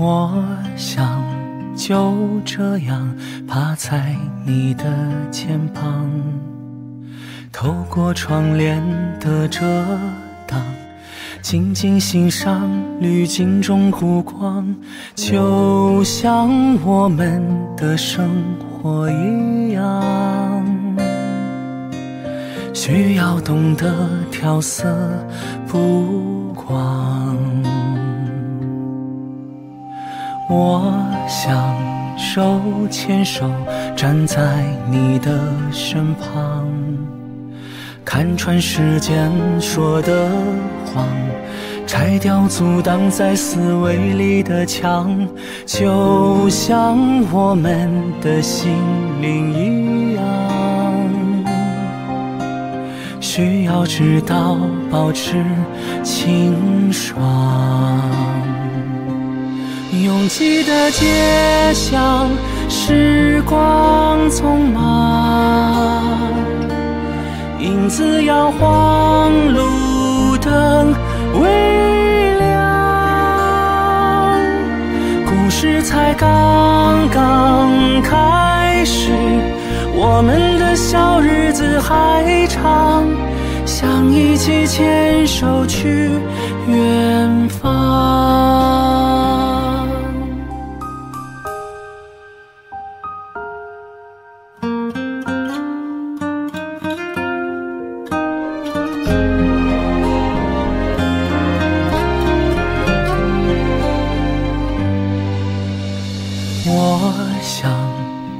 我想就这样趴在你的肩膀，透过窗帘的遮挡，静静欣赏滤镜中湖光，就像我们的生活一样，需要懂得调色不光。我想手牵手站在你的身旁，看穿世间说的谎，拆掉阻挡在思维里的墙，就像我们的心灵一样，需要知道保持清爽。拥挤的街巷，时光匆忙，影子摇晃，路灯微亮，故事才刚刚开始，我们的小日子还长，想一起牵手去远方。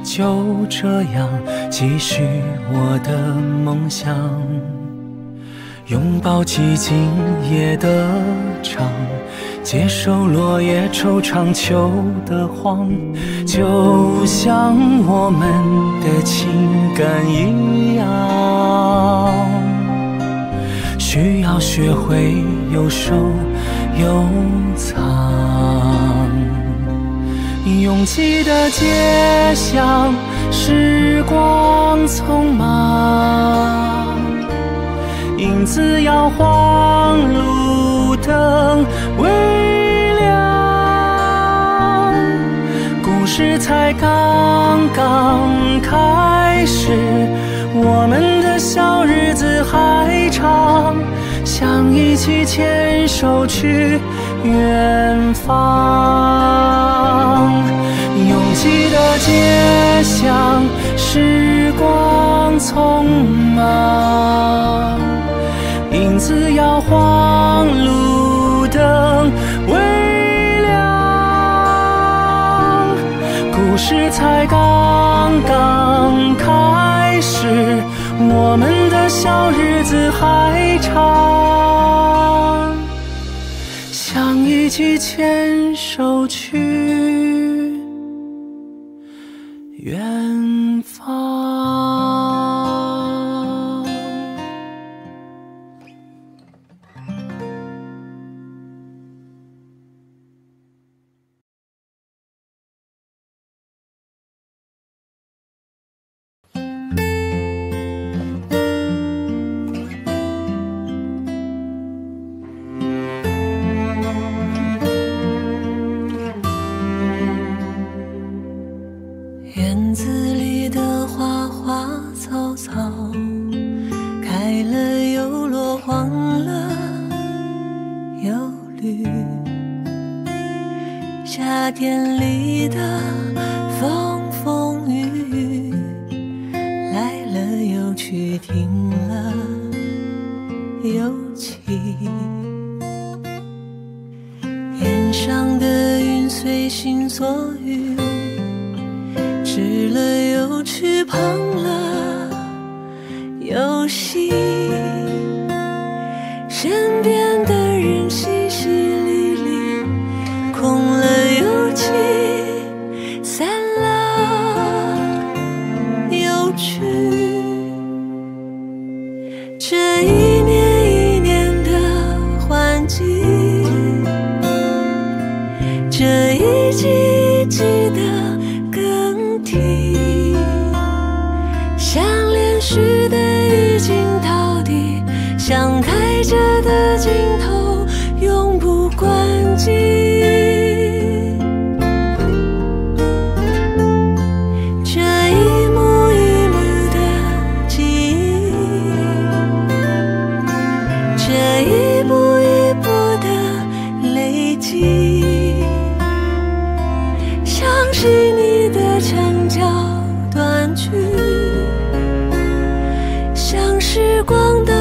就这样继续我的梦想，拥抱寂静夜的长，接受落叶惆怅秋的黄，就像我们的情感一样，需要学会有收有藏。拥挤的街巷，时光匆忙，影子摇晃，路灯微亮，故事才刚刚开始，我们的小日子还长，想一起牵手去远方。拥挤的街巷，时光匆忙，影子摇晃，路灯微亮，故事才刚刚开始，我们的小日子还长，想一起牵手去远方。夏天里的风风雨雨，来了又去，停了又起，天上的云随心所欲，吃了又吃，胖了又细，身边的人稀稀离离，空了又起，散了又去，这一年一年的换季，这一像开着的镜头，永不关机。这一幕一幕的记忆，这一步一步的累积，像是你的长焦短句，像时光的。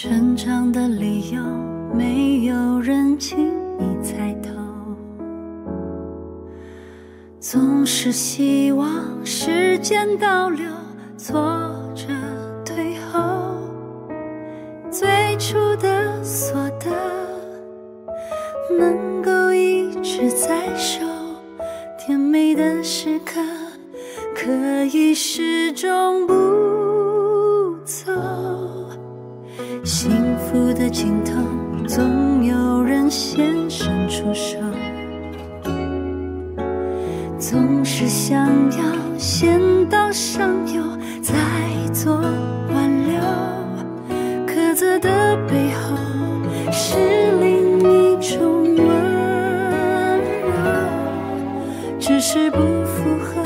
成长的理由，没有人轻易猜透。总是希望时间倒流，挫折退后。最初的所得，能够一直在手。甜美的时刻，可以始终不走。 幸福的尽头，总有人先伸出手。总是想要先到上游，再做挽留。苛责的背后，是另一种温柔。只是不符合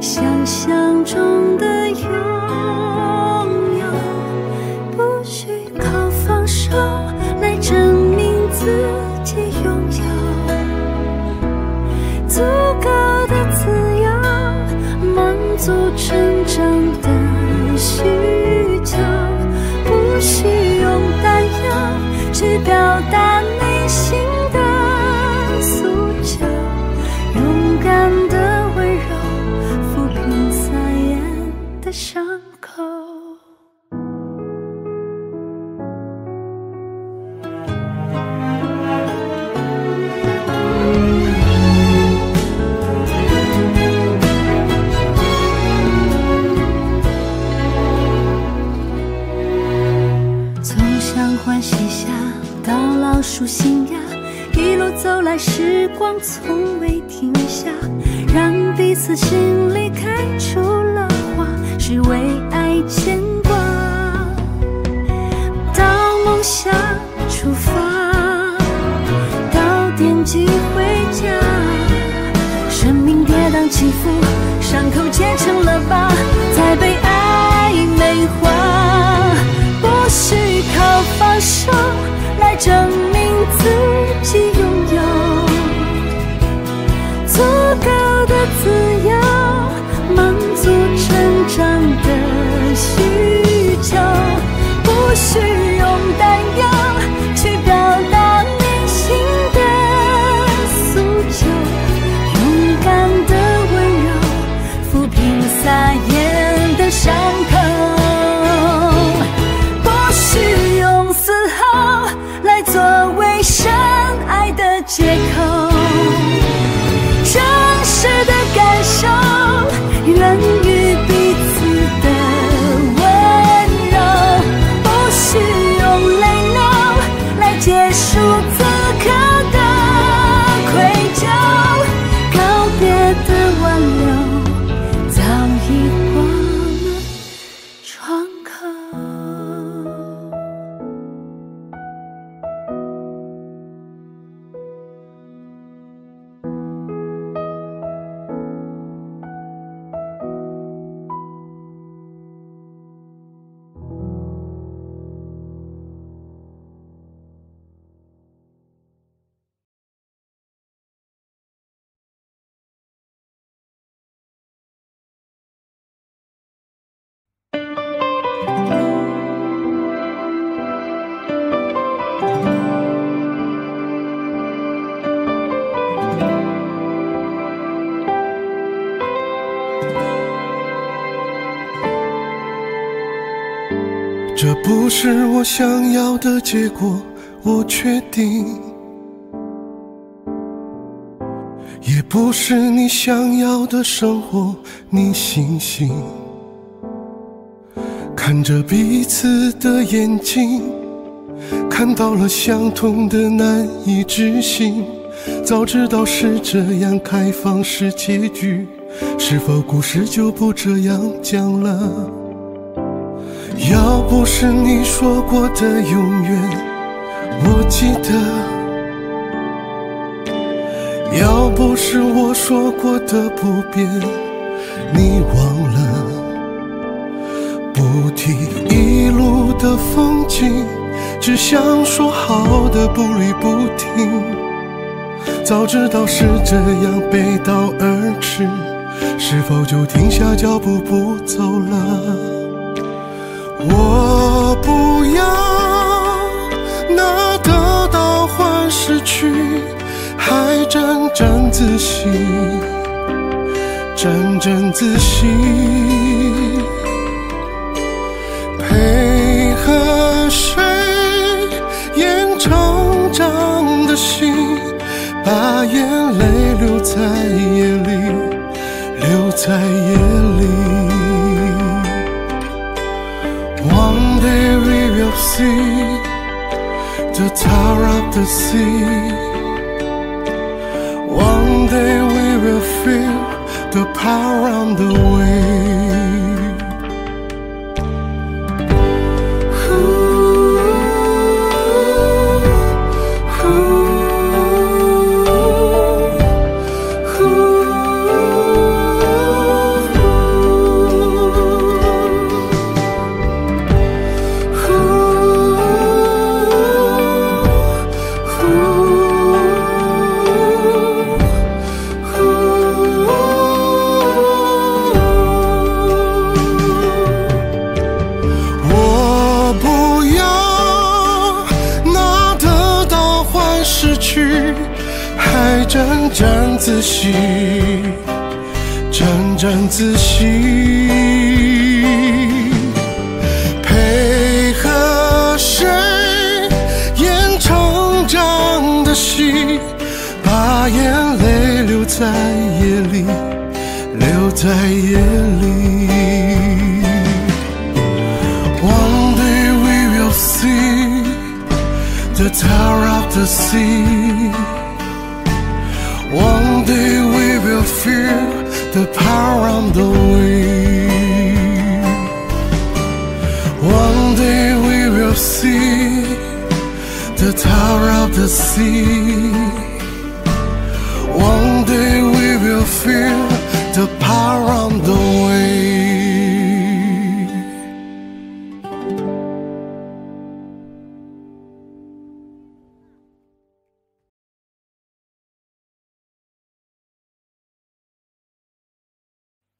想象中的有。 来证明自己拥有足够的自由，满足成长的需求，不需用担忧去表达内心的诉求，勇敢的温柔抚平撒盐的伤口。 数新芽，一路走来，时光从未停下，让彼此心里开出了花，是为爱牵挂。手来证明自己拥有足够的自由，满足成长的需求，不需用担忧去表达内心的诉求，勇敢的温柔抚平撒盐的伤口。 深爱的借口，真实的感受源于彼此的温柔，不需用泪流来结束此刻的愧疚。告别的挽留早已过了窗口。 这不是我想要的结果，我确定，也不是你想要的生活，你醒醒，看着彼此的眼睛，看到了相同的难以置信。早知道是这样，开放式结局，是否故事就不这样讲了？ 要不是你说过的永远，我记得；要不是我说过的不变，你忘了。不提一路的风景，只想说好的不离不弃。早知道是这样背道而驰，是否就停下脚步不走了？ 我不要拿得到换失去，还沾沾自喜，沾沾自喜。配合谁演成长的戏，把眼泪留在夜里，留在夜里。 One day we will see the tower of the sea. One day we will feel the power on the way. 自喜，沾沾自喜。配合谁演成长的戏，把眼泪留在夜里，留在夜里。One day we will see the tower of the sea. One day we will feel the power on the way. One day we will see the tower of the sea. One day we will feel the power on the way.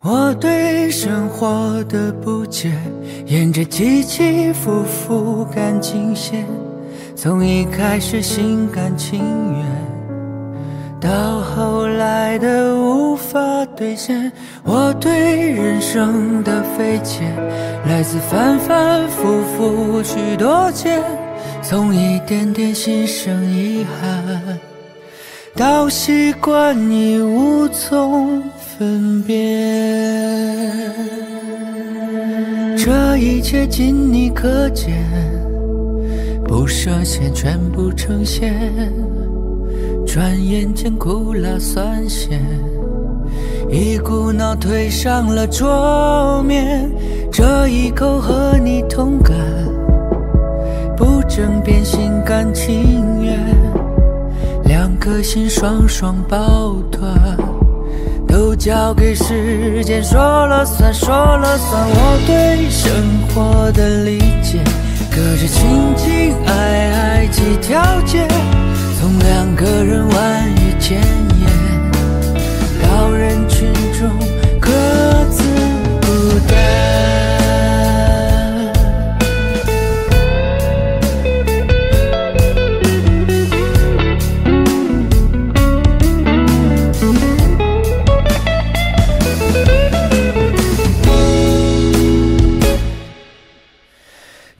我对生活的不解，沿着起起伏伏感情线，从一开始心甘情愿，到后来的无法兑现。我对人生的费解，来自反反复复许多见，从一点点心生遗憾，到习惯已无从分别，这一切仅你可见，不设限，全部呈现。转眼间苦辣酸咸，一股脑推上了桌面。这一口和你同感，不争辩，心甘情愿。两颗心双双抱团。 都交给时间说了算，说了算。我对生活的理解，隔着亲亲爱爱几条街，从两个人万语千言，到人群中各自孤单。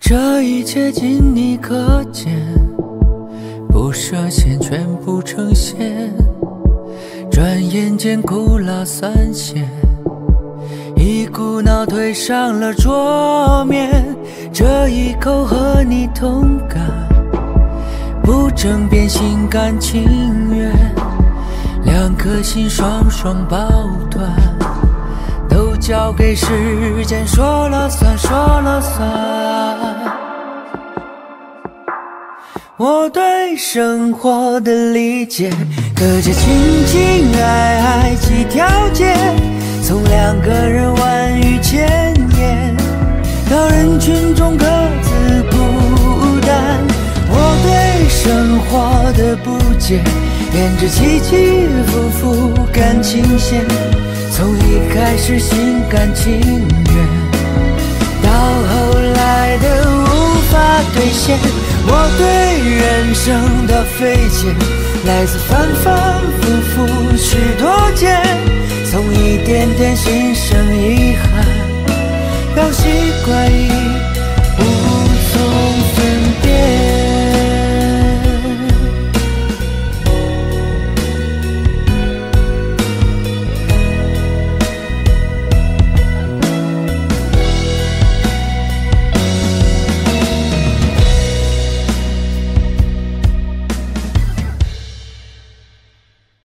这一切仅你可见，不设限，全部呈现。转眼间苦辣酸咸，一股脑推上了桌面。这一口和你同感，不争辩，心甘情愿。两颗心双双抱团，都交给时间说了算，说了算。 我对生活的理解，隔着亲亲爱爱几条街，从两个人万语千言，到人群中各自孤单。我对生活的不解，沿着起起伏伏感情线，从一开始心甘情愿，到后来的无法兑现。 我对人生的费解，来自反反复复许多见，从一点点心生遗憾。